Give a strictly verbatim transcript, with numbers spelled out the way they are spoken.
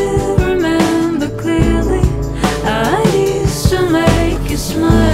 still remember clearly I used to make you smile.